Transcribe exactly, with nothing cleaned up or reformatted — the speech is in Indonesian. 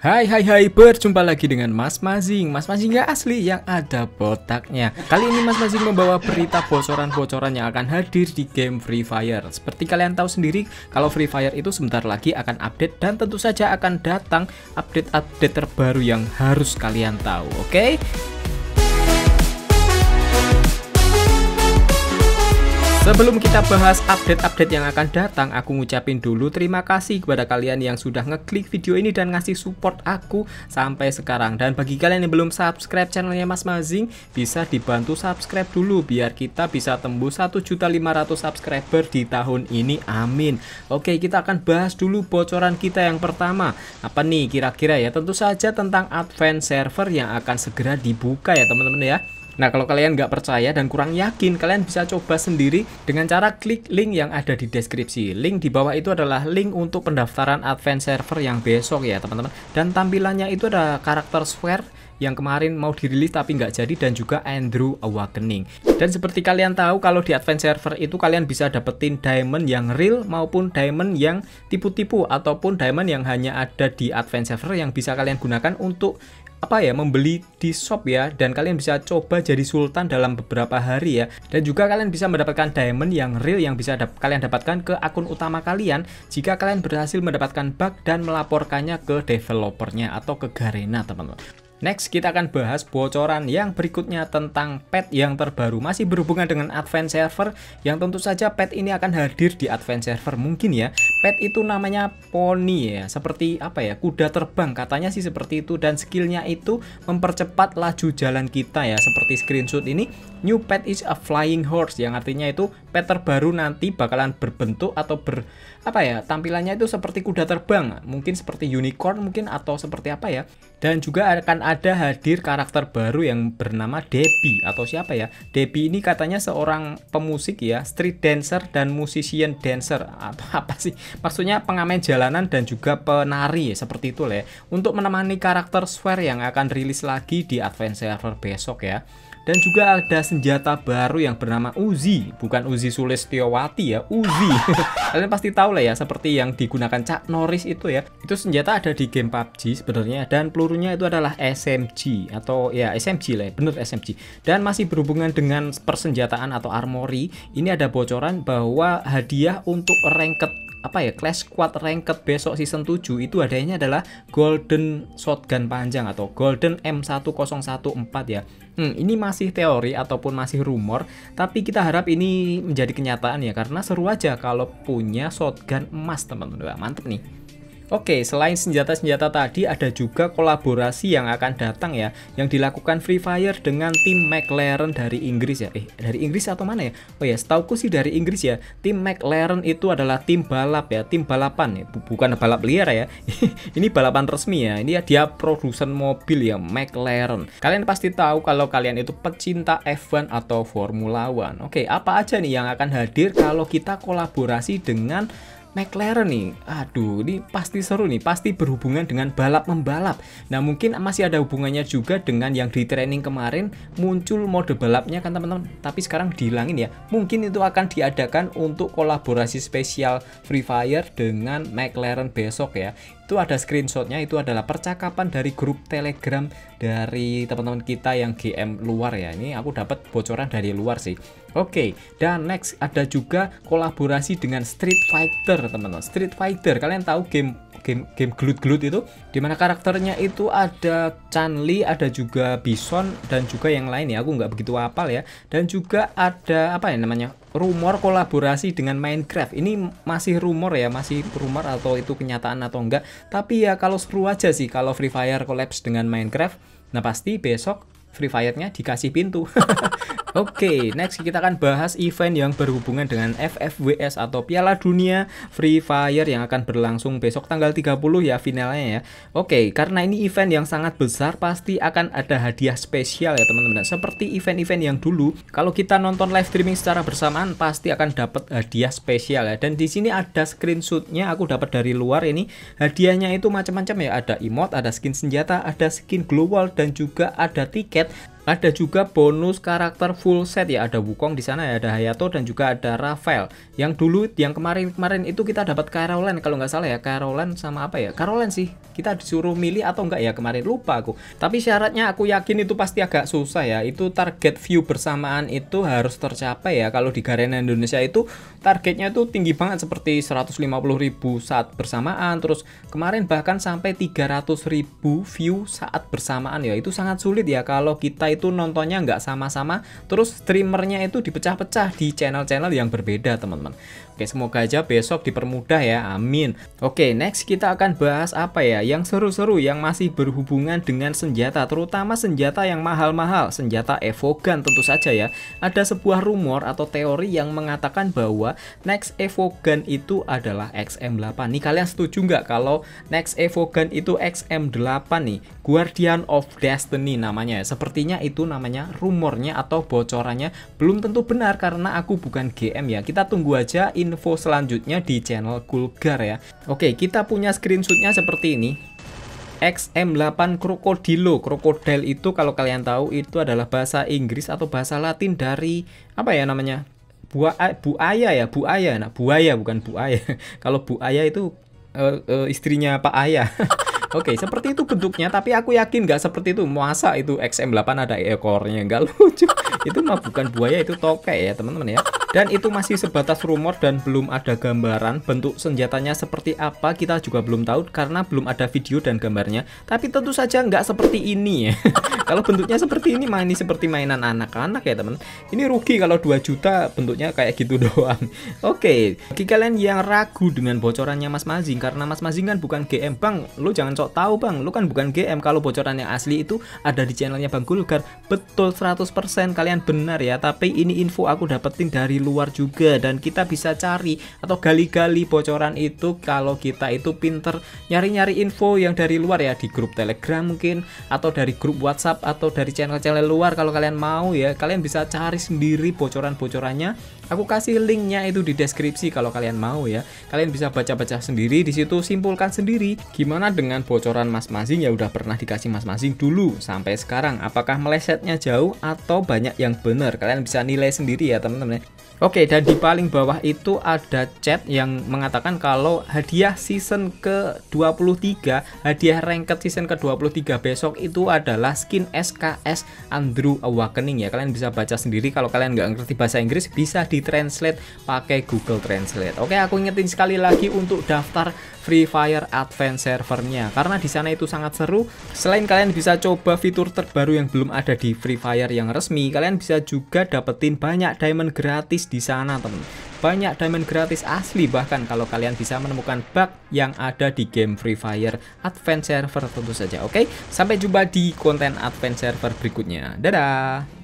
Hai hai hai, berjumpa lagi dengan Mas Mazing. Mas Mazing gak asli yang ada botaknya. Kali ini Mas Mazing membawa berita bocoran-bocoran yang akan hadir di game Free Fire. Seperti kalian tahu sendiri, kalau Free Fire itu sebentar lagi akan update, dan tentu saja akan datang update-update terbaru yang harus kalian tahu, oke? Okay? Sebelum kita bahas update-update yang akan datang, aku ngucapin dulu terima kasih kepada kalian yang sudah ngeklik video ini dan ngasih support aku sampai sekarang. Dan bagi kalian yang belum subscribe channelnya Mas Mazing, bisa dibantu subscribe dulu biar kita bisa tembus satu juta lima ratus ribu subscriber di tahun ini, amin. Oke, kita akan bahas dulu bocoran kita yang pertama. Apa nih kira-kira ya? Tentu saja tentang Advance Server yang akan segera dibuka ya teman-teman ya. Nah, kalau kalian nggak percaya dan kurang yakin, kalian bisa coba sendiri dengan cara klik link yang ada di deskripsi. Link di bawah itu adalah link untuk pendaftaran Advance Server yang besok ya teman-teman. Dan tampilannya itu ada karakter swear yang kemarin mau dirilis tapi nggak jadi, dan juga Andrew Awakening. Dan seperti kalian tahu, kalau di Advance Server itu kalian bisa dapetin diamond yang real maupun diamond yang tipu-tipu, ataupun diamond yang hanya ada di Advance Server yang bisa kalian gunakan untuk apa ya, membeli di shop ya. Dan kalian bisa coba jadi sultan dalam beberapa hari ya. Dan juga kalian bisa mendapatkan diamond yang real yang bisa dap kalian dapatkan ke akun utama kalian jika kalian berhasil mendapatkan bug dan melaporkannya ke developernya atau ke Garena teman-teman. Next, kita akan bahas bocoran yang berikutnya tentang pet yang terbaru. Masih berhubungan dengan Advance Server, yang tentu saja pet ini akan hadir di Advance Server mungkin ya. Pet itu namanya Pony ya, seperti apa ya, kuda terbang katanya sih seperti itu. Dan skillnya itu mempercepat laju jalan kita ya, seperti screenshot ini. New pet is a flying horse, yang artinya itu pet terbaru nanti bakalan berbentuk atau ber apa ya, tampilannya itu seperti kuda terbang, mungkin seperti unicorn mungkin, atau seperti apa ya. Dan juga akan ada hadir karakter baru yang bernama Debbie atau siapa ya. Debbie ini katanya seorang pemusik ya, street dancer dan musician dancer atau apa sih, maksudnya pengamen jalanan dan juga penari ya, seperti itu lah ya, untuk menemani karakter swear yang akan rilis lagi di Advance Server besok ya. Dan juga ada senjata baru yang bernama Uzi, bukan Uzi Sulistiyawati ya, Uzi. Kalian pasti tahu lah ya, seperti yang digunakan Chuck Norris itu ya. Itu senjata ada di game P U B G sebenarnya, dan pelurunya itu adalah S M G atau ya S M G lah ya, bener S M G. Dan masih berhubungan dengan persenjataan atau armory, ini ada bocoran bahwa hadiah untuk ranked apa ya, Clash Squad Ranked besok season tujuh itu adanya adalah Golden Shotgun panjang atau Golden M seribu empat ya. Hmm, ini masih teori ataupun masih rumor, tapi kita harap ini menjadi kenyataan ya, karena seru aja kalau punya shotgun emas teman-teman. Mantep nih. Oke, selain senjata-senjata tadi, ada juga kolaborasi yang akan datang ya, yang dilakukan Free Fire dengan tim McLaren dari Inggris ya. Eh, dari Inggris atau mana ya? Oh ya, setauku sih dari Inggris ya. Tim McLaren itu adalah tim balap ya, tim balapan ya, bukan balap liar ya. Ini balapan resmi ya. Ini dia produsen mobil ya, McLaren. Kalian pasti tahu kalau kalian itu pecinta F satu atau Formula One. Oke, apa aja nih yang akan hadir kalau kita kolaborasi dengan McLaren nih? Aduh, ini pasti seru nih, pasti berhubungan dengan balap-membalap. Nah, mungkin masih ada hubungannya juga dengan yang di training kemarin muncul mode balapnya kan teman-teman, tapi sekarang dihilangin ya. Mungkin itu akan diadakan untuk kolaborasi spesial Free Fire dengan McLaren besok ya. Itu ada screenshotnya, itu adalah percakapan dari grup Telegram dari teman-teman kita yang G M luar ya. Ini aku dapat bocoran dari luar sih. Oke, dan next ada juga kolaborasi dengan Street Fighter teman-teman. Street Fighter, kalian tahu game game game gelut-gelut itu, dimana karakternya itu ada Chun-Li, ada juga Bison, dan juga yang lain ya, aku nggak begitu hafal ya. Dan juga ada apa ya namanya, rumor kolaborasi dengan Minecraft. Ini masih rumor ya, masih rumor atau itu kenyataan atau enggak, tapi ya kalau seru aja sih kalau Free Fire collapse dengan Minecraft. Nah, pasti besok Free Fire-nya dikasih pintu. Oke, okay, next kita akan bahas event yang berhubungan dengan F F W S atau Piala Dunia Free Fire yang akan berlangsung besok tanggal tiga puluh ya, finalnya ya. Oke, okay, karena ini event yang sangat besar, pasti akan ada hadiah spesial ya teman-teman. Seperti event-event yang dulu, kalau kita nonton live streaming secara bersamaan pasti akan dapat hadiah spesial ya. Dan di sini ada screenshotnya, aku dapat dari luar ini. Hadiahnya itu macam-macam ya, ada emote, ada skin senjata, ada skin global, dan juga ada tiket. Ada juga bonus karakter full set ya, ada Wukong di sana ya, ada Hayato dan juga ada Rafael. Yang dulu yang kemarin-kemarin itu kita dapat Caroline kalau nggak salah ya, Caroline sama apa ya? Caroline sih. Kita disuruh milih atau enggak ya kemarin, lupa aku. Tapi syaratnya aku yakin itu pasti agak susah ya. Itu target view bersamaan itu harus tercapai ya. Kalau di Garena Indonesia itu targetnya itu tinggi banget seperti seratus lima puluh ribu saat bersamaan, terus kemarin bahkan sampai tiga ratus ribu view saat bersamaan ya. Itu sangat sulit ya kalau kita itu nontonnya nggak sama-sama, terus streamernya itu dipecah-pecah di channel-channel yang berbeda teman-teman. Oke, semoga aja besok dipermudah ya, amin. Oke, next kita akan bahas apa ya, yang seru-seru yang masih berhubungan dengan senjata, terutama senjata yang mahal-mahal, senjata Evo Gun tentu saja ya. Ada sebuah rumor atau teori yang mengatakan bahwa next Evo Gun itu adalah X M delapan. Nih kalian setuju nggak kalau next Evo Gun itu X M delapan nih, Guardian of Destiny namanya ya. Sepertinya itu namanya rumornya atau bocorannya belum tentu benar karena aku bukan G M ya. Kita tunggu aja info selanjutnya di channel Gulgar ya. Oke, kita punya screenshotnya seperti ini. X M delapan Crocodile. Crocodile itu kalau kalian tahu itu adalah bahasa Inggris atau bahasa Latin dari apa ya namanya? Buaya, buaya ya, buaya. Nah, buaya bukan buaya. Kalau buaya itu uh, uh, istrinya Pak Ayah. Oke, okay, seperti itu bentuknya, tapi aku yakin nggak seperti itu. Masa itu X M delapan ada ekornya, nggak lucu. Itu mah bukan buaya, itu tokek ya teman-teman ya. Dan itu masih sebatas rumor dan belum ada gambaran bentuk senjatanya seperti apa. Kita juga belum tahu karena belum ada video dan gambarnya. Tapi tentu saja nggak seperti ini ya. Kalau bentuknya seperti ini, mah ini seperti mainan anak-anak ya teman. Ini rugi kalau dua juta bentuknya kayak gitu doang. Oke, okay, bagi kalian yang ragu dengan bocorannya Mas Mazing, karena Mas Mazing kan bukan G M, Bang, lu jangan sok tahu Bang, lu kan bukan G M. Kalau bocoran yang asli itu ada di channelnya Bang Gulgar. Betul seratus persen kalian benar ya, tapi ini info aku dapetin dari luar juga dan kita bisa cari atau gali-gali bocoran itu kalau kita itu pinter nyari-nyari info yang dari luar ya, di grup Telegram mungkin atau dari grup WhatsApp atau dari channel-channel luar. Kalau kalian mau ya, kalian bisa cari sendiri bocoran-bocorannya. Aku kasih linknya itu di deskripsi kalau kalian mau ya. Kalian bisa baca-baca sendiri di situ, simpulkan sendiri. Gimana dengan bocoran Mas Mazing ya, udah pernah dikasih Mas Mazing dulu sampai sekarang. Apakah melesetnya jauh atau banyak yang benar? Kalian bisa nilai sendiri ya teman-teman. Oke, dan di paling bawah itu ada chat yang mengatakan kalau hadiah season ke dua puluh tiga, hadiah ranked season ke dua puluh tiga besok itu adalah skin S K S Andrew Awakening ya. Kalian bisa baca sendiri, kalau kalian nggak ngerti bahasa Inggris bisa ditranslate pakai Google Translate. Oke, aku ingetin sekali lagi untuk daftar Free Fire Advance Servernya karena di sana itu sangat seru. Selain kalian bisa coba fitur terbaru yang belum ada di Free Fire yang resmi, kalian bisa juga dapetin banyak diamond gratis di sana temen, banyak diamond gratis asli bahkan kalau kalian bisa menemukan bug yang ada di game Free Fire Advance Server tentu saja. Oke, sampai jumpa di konten Advance Server berikutnya, dadah.